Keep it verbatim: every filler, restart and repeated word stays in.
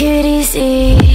could he see?